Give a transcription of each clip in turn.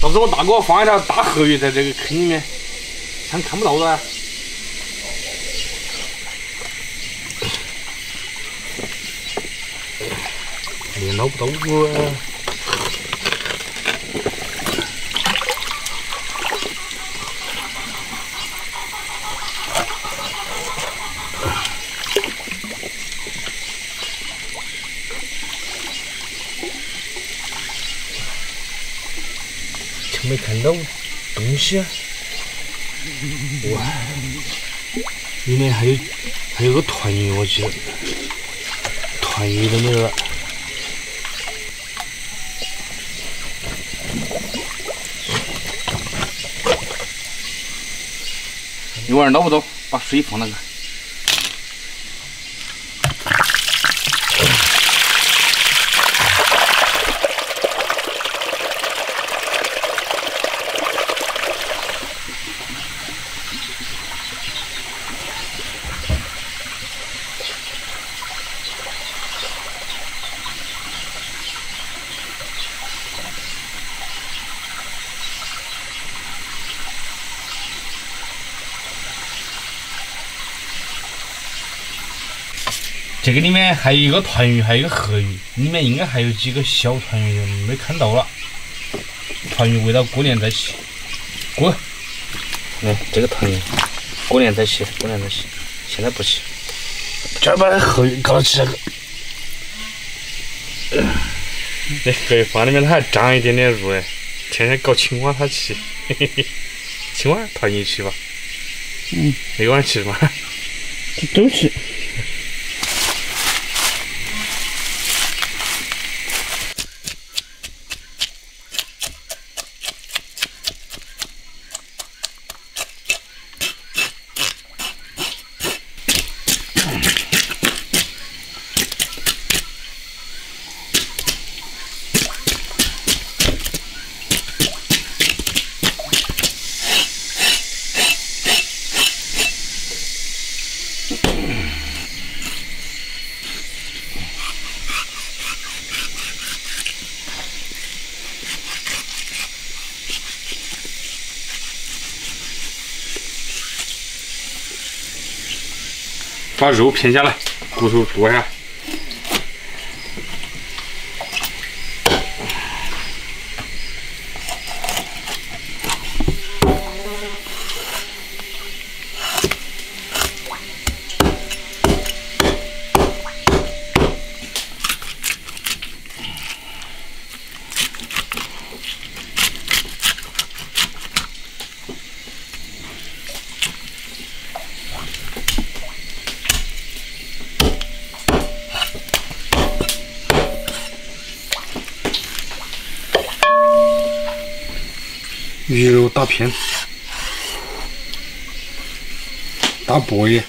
到时候大哥放一条大河鱼在这个坑里面，咱看不到的。 也捞不到我、啊，就没看到东西啊！哇，里面还有个团鱼，我记得，团鱼在那儿。 鱼饵捞不到，把水放那个。这个里面还有一个团鱼，还有一个河鱼，里面应该还有几个小团鱼没看到了。团鱼围到锅连在一起，锅，来、这个团鱼锅连在一起，锅连在一起，现在不起。这儿把河鱼搞起来了。那河鱼放里面它还长一点点肉哎，天天搞青蛙它吃，青蛙团鱼吃吧？嗯，每晚吃吧？都吃。 把肉片下来，骨头剁下。鱼肉大片，大薄叶，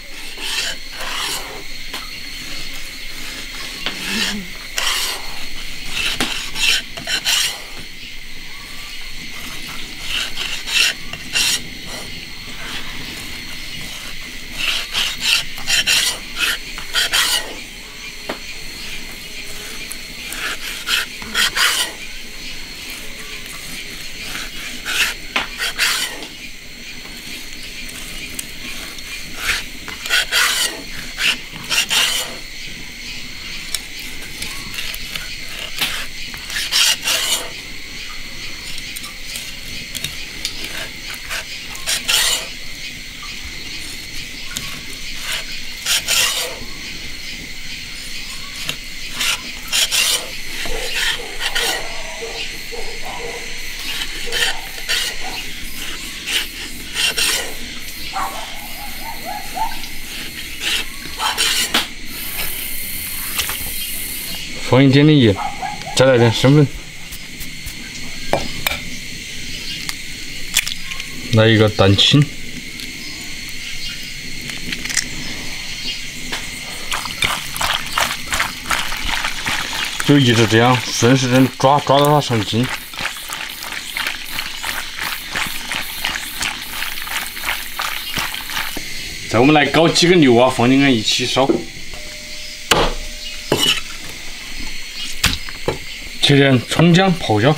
放一点点盐，再来点生粉，来一个蛋清，就一直这样顺时针抓到它上筋。 再我们来搞几根牛蛙放进来一起烧，切点葱姜泡椒，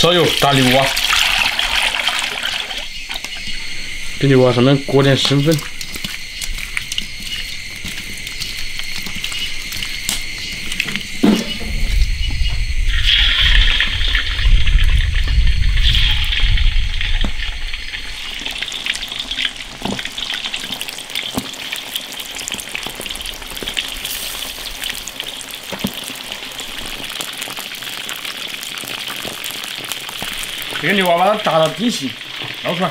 烧油打六瓦，这六瓦上面裹点生粉。 这个牛蛙把它打到底细，捞出来。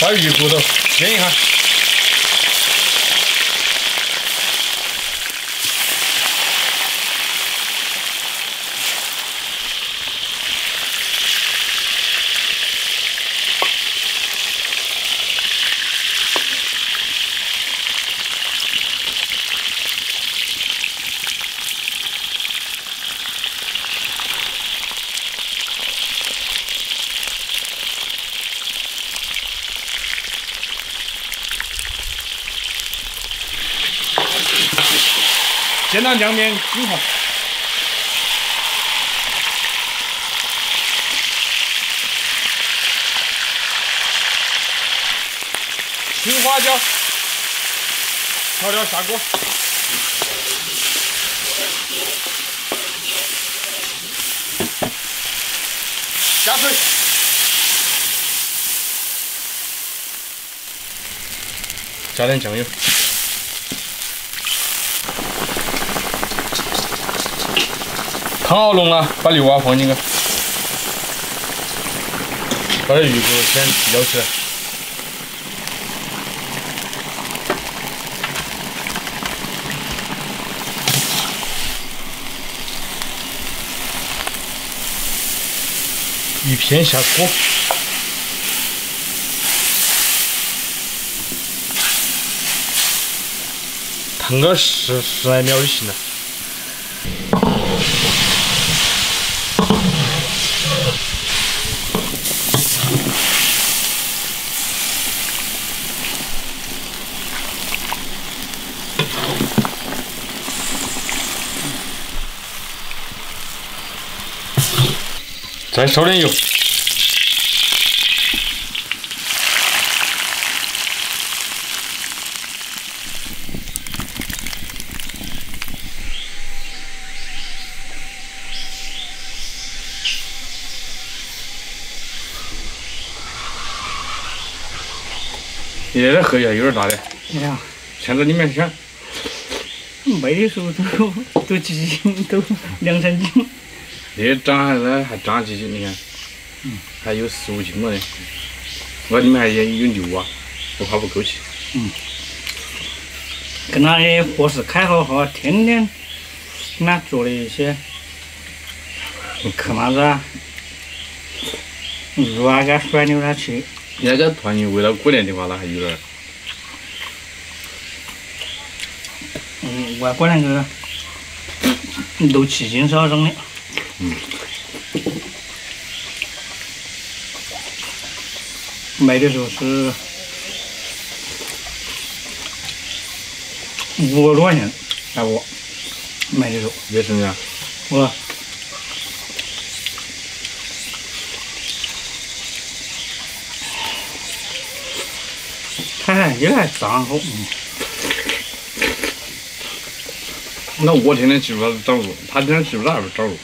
把鱼骨头煎一下，煎到两面均红。 青花椒，调料下锅，加水，加点酱油，汤熬浓了，把牛蛙放进去，把这鱼骨先捞起来。 一片下锅，烫个10来秒就行了。再烧点油。 你这荷叶有点大嘞，哎呀，全在里面全。没的时候都几斤，都2、3斤。你长还长几斤？你看，还有15斤么嘞。我里面还有牛啊，我怕不够吃。跟他的伙食开好好，天天跟他做了一些去嘛子，肉啊给甩溜他吃。 人家团圆为了过年的话，那还有点。我过年就是6、7斤烧上的。买的时候是5个多钱，哎我买的时候。为什么呀？我。 看看，也还长好。那我天天去他找肉，他天天去那边找肉。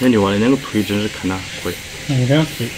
那牛蛙的那个腿真是看它贵。你看腿。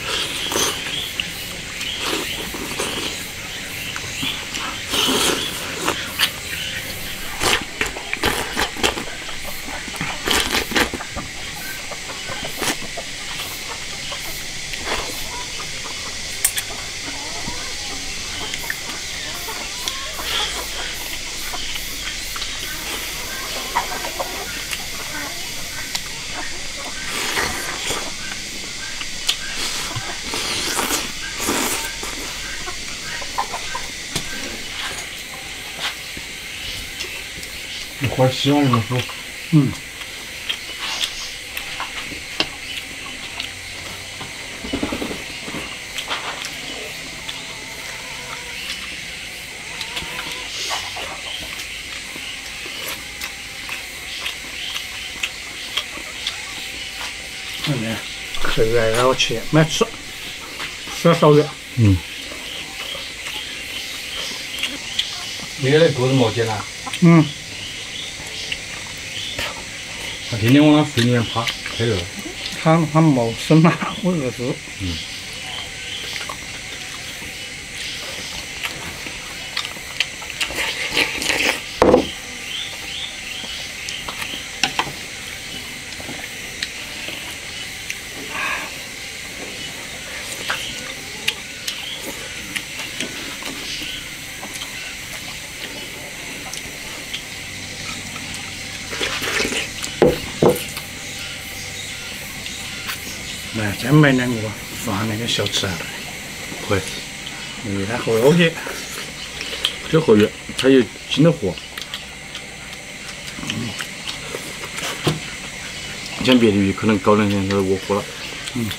这花希望能说，嗯。 这个让我吃，买吃烧肉。嗯。你原来狗是毛尖啦？嗯。它天天往那水里面爬，还有。它毛深呐，我有时候。嗯。前面呢，我放那个小吃啊，会，因为它好热些，这好热，它有新的火。像别的鱼可能搞两天它就窝火了。嗯。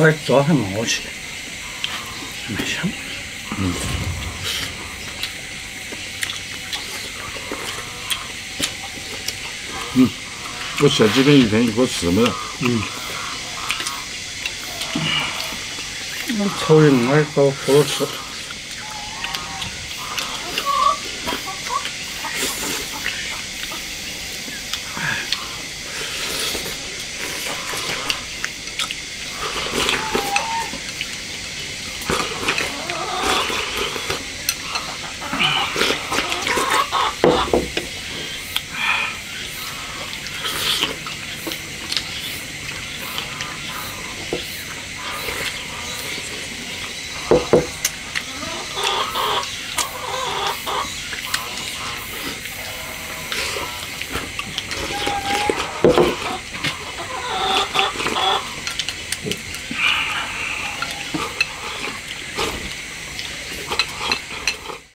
我早上蛮好吃的，蛮香。嗯。嗯，我小鸡跟鱼片一块吃没了。嗯。我抽烟，我搞好多吃。